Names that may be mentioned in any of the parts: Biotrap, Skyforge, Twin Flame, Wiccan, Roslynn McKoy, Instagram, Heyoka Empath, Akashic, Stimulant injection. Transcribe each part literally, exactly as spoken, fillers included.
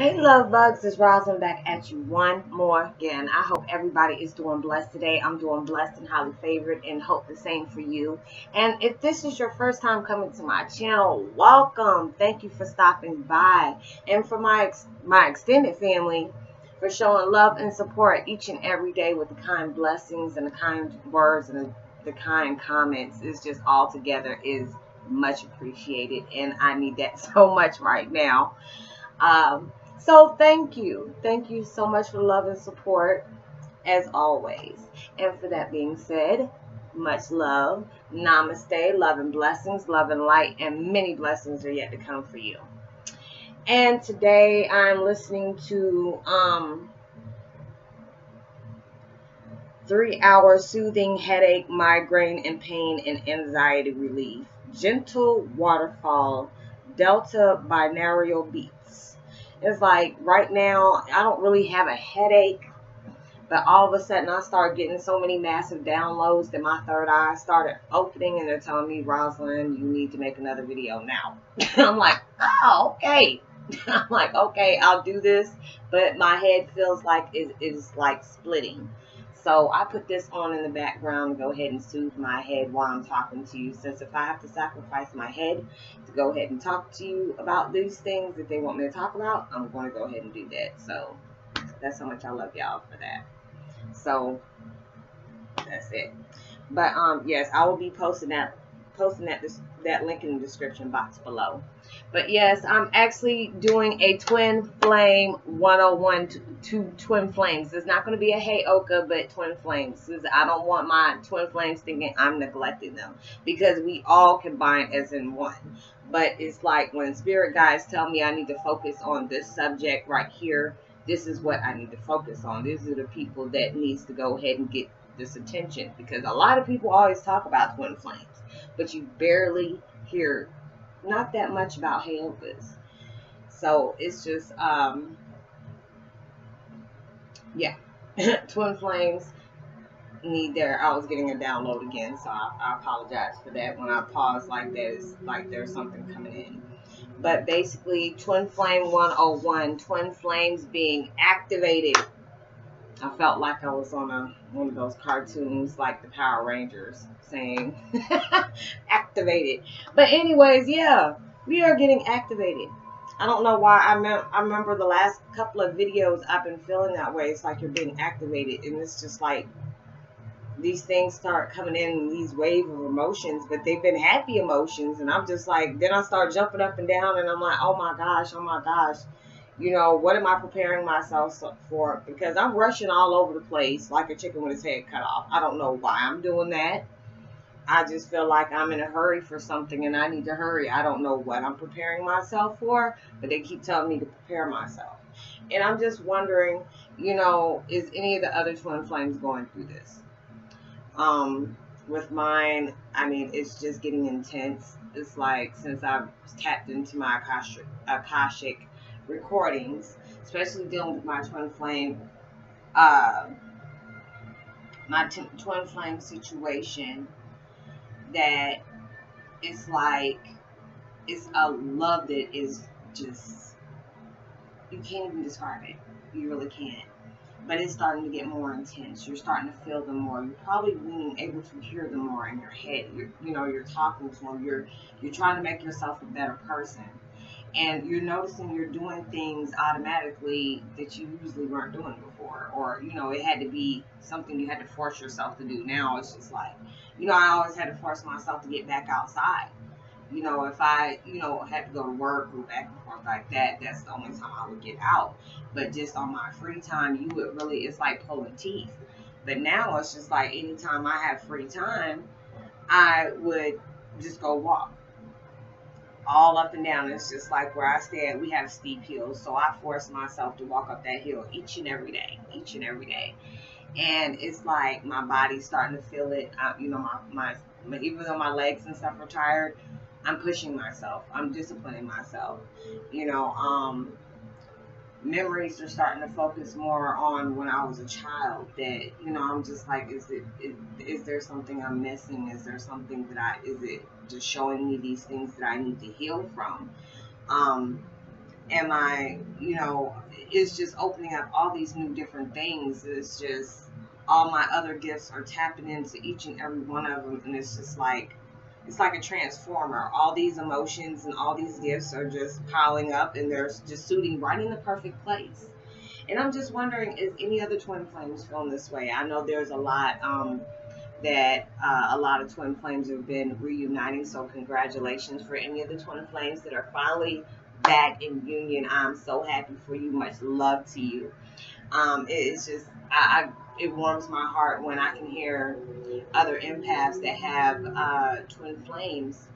Hey love bugs, it's Roslynn back at you one more again. I hope everybody is doing blessed today. I'm doing blessed and highly favored and hope the same for you. And if this is your first time coming to my channel, welcome. Thank you for stopping by. And for my, ex my extended family, for showing love and support each and every day with the kind blessings and the kind words and the, the kind comments. It's just all together is much appreciated and I need that so much right now. Um, So thank you. Thank you so much for the love and support, as always. And for that being said, much love, namaste, love and blessings, love and light, and many blessings are yet to come for you. And today I'm listening to um, three hour Soothing Headache, Migraine, and Pain and Anxiety Relief, Gentle Waterfall, Delta Binaural Beats. It's like right now, I don't really have a headache, but all of a sudden I start getting so many massive downloads that my third eye started opening and they're telling me, Roslynn, you need to make another video now. I'm like, oh, okay. I'm like, okay, I'll do this, but my head feels like it is like splitting. So I put this on in the background to go ahead and soothe my head while I'm talking to you. Since if I have to sacrifice my head to go ahead and talk to you about these things that they want me to talk about, I'm going to go ahead and do that. So that's how much I love y'all for that. So that's it. But um, yes, I will be posting that posting that this, that link in the description box below. But yes, I'm actually doing a Twin Flame one oh one to, to Twin Flames. It's not going to be a Heyoka, but Twin Flames. I don't want my Twin Flames thinking I'm neglecting them, because we all combine as in one. But it's like when spirit guides tell me I need to focus on this subject right here, this is what I need to focus on. These are the people that needs to go ahead and get this attention, because a lot of people always talk about Twin Flames, but you barely hear not that much about Heyokas. So it's just um yeah. Twin Flames need their— I was getting a download again, so I, I apologize for that. When I pause like that, it's like there's something coming in. But basically Twin Flame one oh one, Twin Flames being activated. I felt like I was on a one of those cartoons like the Power Rangers saying activated. But anyways, yeah, we are getting activated. I don't know why. I, me I remember the last couple of videos I've been feeling that way. It's like you're being activated and it's just like these things start coming in, these waves of emotions, but they've been happy emotions. And I'm just like, then I start jumping up and down and I'm like, oh my gosh, oh my gosh. You know, what am I preparing myself for? Because I'm rushing all over the place like a chicken with its head cut off. I don't know why I'm doing that. I just feel like I'm in a hurry for something and I need to hurry. I don't know what I'm preparing myself for, but they keep telling me to prepare myself. And I'm just wondering, you know, is any of the other Twin Flames going through this? Um, with mine, I mean, it's just getting intense. It's like since I've tapped into my Akashic, Akashic recordings, especially dealing with my twin flame uh my t twin flame situation, that it's like it's a love that is just— you can't even describe it, you really can't, but it's starting to get more intense. You're starting to feel them more. You're probably being able to hear them more in your head. You're, you know, you're talking to them, you're you're trying to make yourself a better person. And you're noticing you're doing things automatically that you usually weren't doing before. Or, you know, it had to be something you had to force yourself to do. Now it's just like, you know, I always had to force myself to get back outside. You know, if I, you know, had to go to work or back and forth like that, that's the only time I would get out. But just on my free time, you would really— it's like pulling teeth. But now it's just like anytime I have free time, I would just go walk. All up and down. It's just like where I stay at, we have steep hills, so I force myself to walk up that hill each and every day, each and every day. And it's like my body's starting to feel it. I, you know, my, my my even though my legs and stuff are tired, I'm pushing myself. I'm disciplining myself. You know, um, memories are starting to focus more on when I was a child. That, you know, I'm just like, is it is, is there something I'm missing? Is there something that I— is it just showing me these things that I need to heal from? Um, Am I, you know, it's just opening up all these new different things. It's just all my other gifts are tapping into each and every one of them. And it's just like, it's like a transformer. All these emotions and all these gifts are just piling up, and they're just suiting right in the perfect place. And I'm just wondering, is any other twin flames feeling this way? I know there's a lot um, that uh, a lot of twin flames have been reuniting. So congratulations for any of the twin flames that are finally back in union. I'm so happy for you. Much love to you. Um, it's just, I, I, it warms my heart when I can hear other empaths that have uh, twin flames,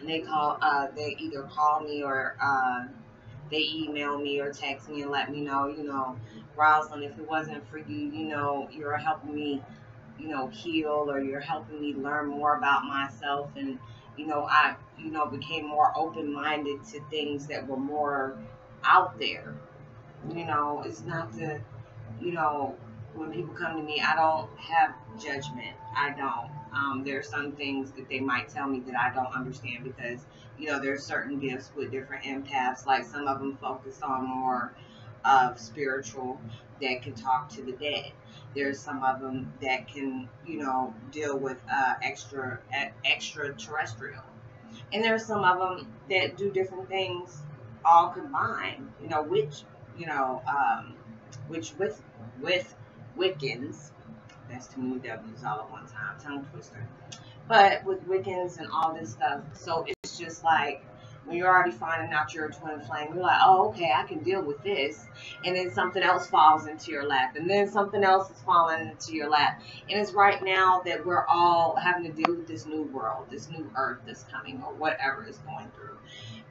and they call, uh, they either call me or uh, they email me or text me and let me know, you know, Roslynn, if it wasn't for you, you know, you're helping me, you know, heal, or you're helping me learn more about myself, and you know, I, you know, became more open-minded to things that were more out there. You know, it's not the, you know, when people come to me, I don't have judgment. I don't. Um, there are some things that they might tell me that I don't understand because, you know, there's certain gifts with different empaths. Like some of them focus on more of spiritual that can talk to the dead. There's some of them that can, you know, deal with uh, extra extraterrestrial. And there's some of them that do different things all combined, you know, which, you know, um, which with, with Wiccans, that's too many W's all at one time, tongue twister, but with Wiccans and all this stuff. So it's just like, when you're already finding out you're a twin flame, you're like, oh, okay, I can deal with this. And then something else falls into your lap. And then something else is falling into your lap. And it's right now that we're all having to deal with this new world, this new earth that's coming, or whatever is going through.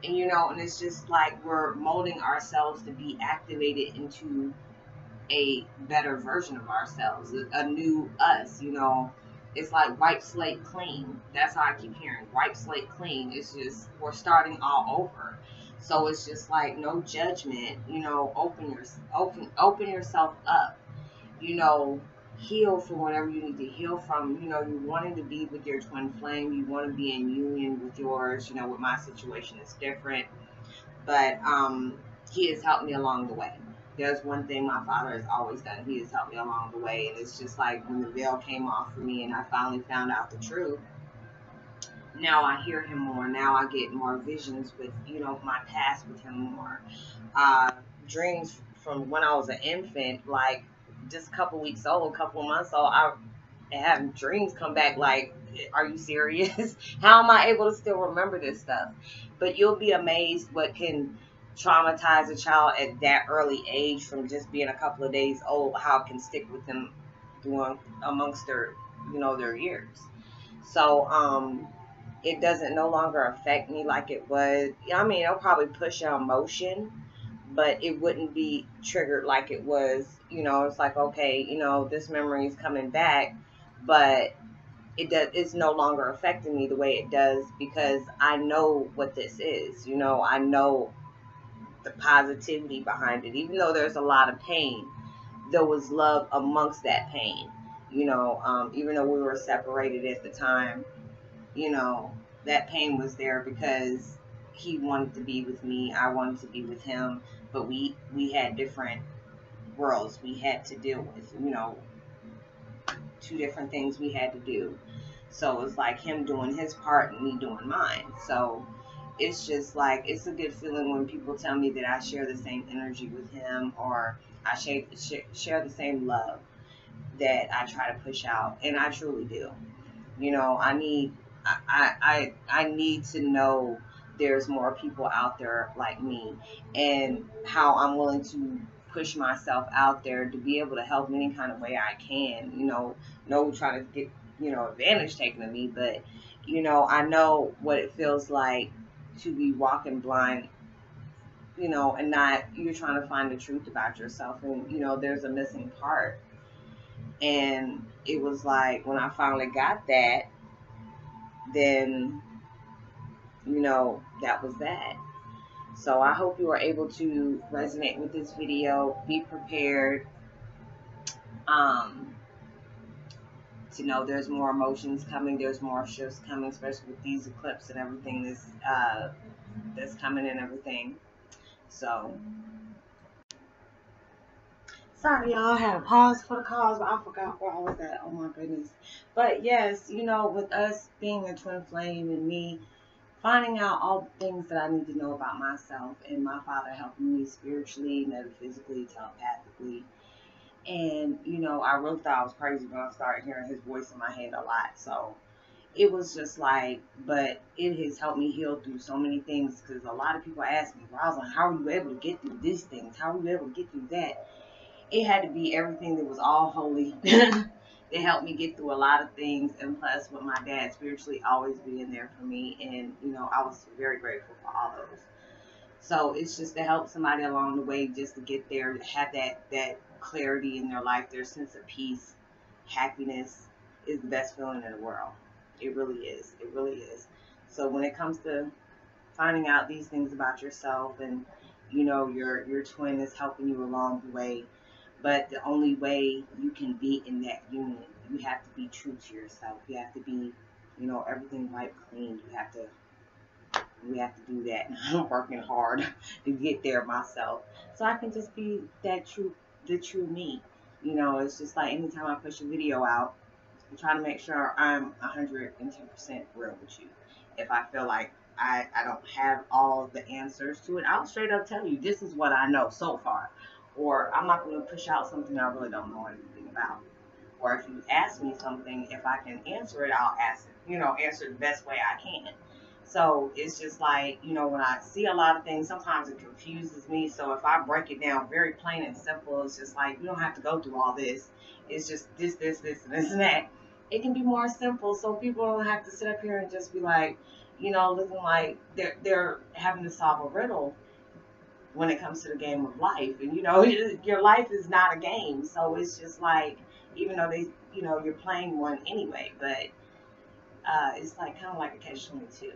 And, you know, and it's just like we're molding ourselves to be activated into a better version of ourselves, a new us, you know. It's like wipe slate clean. That's how I keep hearing, wipe slate clean. It's just, we're starting all over. So it's just like no judgment, you know, open your, open, open yourself up, you know, heal from whatever you need to heal from. You know, you wanted to be with your twin flame. You want to be in union with yours. You know, with my situation, it's different, but um, he has helped me along the way. There's one thing my father has always done. He has helped me along the way. And it's just like when the veil came off for me and I finally found out the truth, now I hear him more. Now I get more visions with, you know, my past with him more. Uh, dreams from when I was an infant, like just a couple weeks old, a couple months old, I have dreams come back like, are you serious? How am I able to still remember this stuff? But you'll be amazed what can traumatize a child at that early age, from just being a couple of days old, how it can stick with them doing amongst their, you know, their years. So um it doesn't no longer affect me like it was. I mean, it'll probably push your emotion, but it wouldn't be triggered like it was. You know, it's like, okay, you know, this memory is coming back, but it does, it's no longer affecting me the way it does, because I know what this is. You know, I know the positivity behind it. Even though there's a lot of pain, there was love amongst that pain, you know. Um, even though we were separated at the time, you know, that pain was there because he wanted to be with me, I wanted to be with him, but we we had different worlds we had to deal with, you know, two different things we had to do. So it was like him doing his part and me doing mine. So it's just like, it's a good feeling when people tell me that I share the same energy with him, or I share, share the same love that I try to push out. And I truly do. You know, I need, I, I, I need to know there's more people out there like me, and how I'm willing to push myself out there to be able to help in any kind of way I can. You know, no trying to get, you know, advantage taken of me, but, you know, I know what it feels like to be walking blind, you know, and not, you're trying to find the truth about yourself, and you know, there's a missing part. And it was like when I finally got that, then, you know, that was that. So I hope you are able to resonate with this video. Be prepared um to know there's more emotions coming, there's more shifts coming, especially with these eclipses and everything that's uh that's coming and everything. So sorry, y'all, I had a pause for the calls, but I forgot where I was at. Oh my goodness. But yes, you know, with us being a twin flame and me finding out all the things that I need to know about myself, and my father helping me spiritually, metaphysically, telepathically. And, you know, I really thought I was crazy when I started hearing his voice in my head a lot. So it was just like, but it has helped me heal through so many things, because a lot of people ask me, Roslynn, how are you able to get through these things? How are you able to get through that? It had to be everything that was all holy. It helped me get through a lot of things, and plus with my dad spiritually always being there for me, and you know, I was very grateful for all those. So it's just to help somebody along the way, just to get there, to have that that clarity in their life, their sense of peace, happiness is the best feeling in the world. It really is. It really is. So when it comes to finding out these things about yourself, and you know, your your twin is helping you along the way. But the only way you can be in that union, you have to be true to yourself. You have to be, you know, everything wiped clean. You have to, we have to do that. I'm working hard to get there myself, so I can just be that true, the true me. You know, it's just like anytime I push a video out, I'm trying to make sure I'm one hundred ten percent real with you. If I feel like I, I don't have all the answers to it, I'll straight up tell you, this is what I know so far. Or I'm not going to push out something I really don't know anything about. Or if you ask me something, if I can answer it, I'll ask it, you know, answer the best way I can. So it's just like, you know, when I see a lot of things, sometimes it confuses me. So if I break it down very plain and simple, it's just like, you don't have to go through all this. It's just this, this, this, and this, and that. It can be more simple, so people don't have to sit up here and just be like, you know, looking like they're, they're having to solve a riddle when it comes to the game of life. And you know, your life is not a game, so it's just like, even though they, you know, you're playing one anyway, but uh, it's like kind of like a catch twenty-two.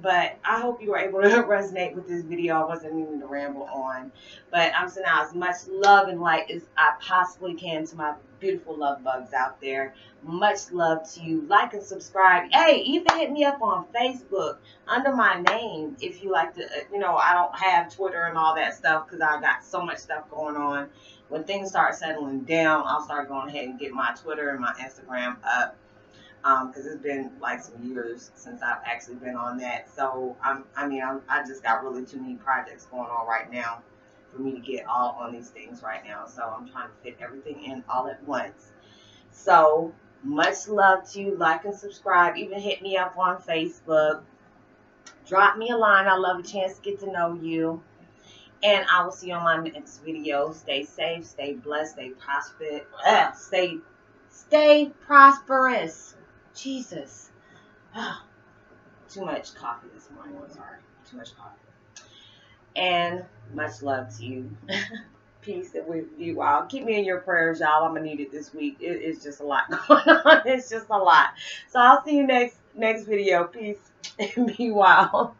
But I hope you were able to resonate with this video. I wasn't meaning to ramble on, but I'm sending out as much love and light as I possibly can to my beautiful love bugs out there. Much love to you. Like and subscribe. Hey, even hit me up on Facebook under my name if you like to. You know, I don't have Twitter and all that stuff because I got so much stuff going on. When things start settling down, I'll start going ahead and get my Twitter and my Instagram up. Um, cause it's been like some years since I've actually been on that. So I'm, I mean, I'm, I just got really too many projects going on right now for me to get all on these things right now. So I'm trying to fit everything in all at once. So much love to you. Like and subscribe. Even hit me up on Facebook. Drop me a line. I love a chance to get to know you. And I will see you on my next video. Stay safe. Stay blessed. Stay prosperous. Uh, stay, stay prosperous. Jesus, oh, too much coffee this morning. I'm sorry, too much coffee. And much love to you. Peace with you all. Keep me in your prayers, y'all. I'm gonna need it this week. It is just a lot going on. It's just a lot. So I'll see you next next video. Peace and be wild.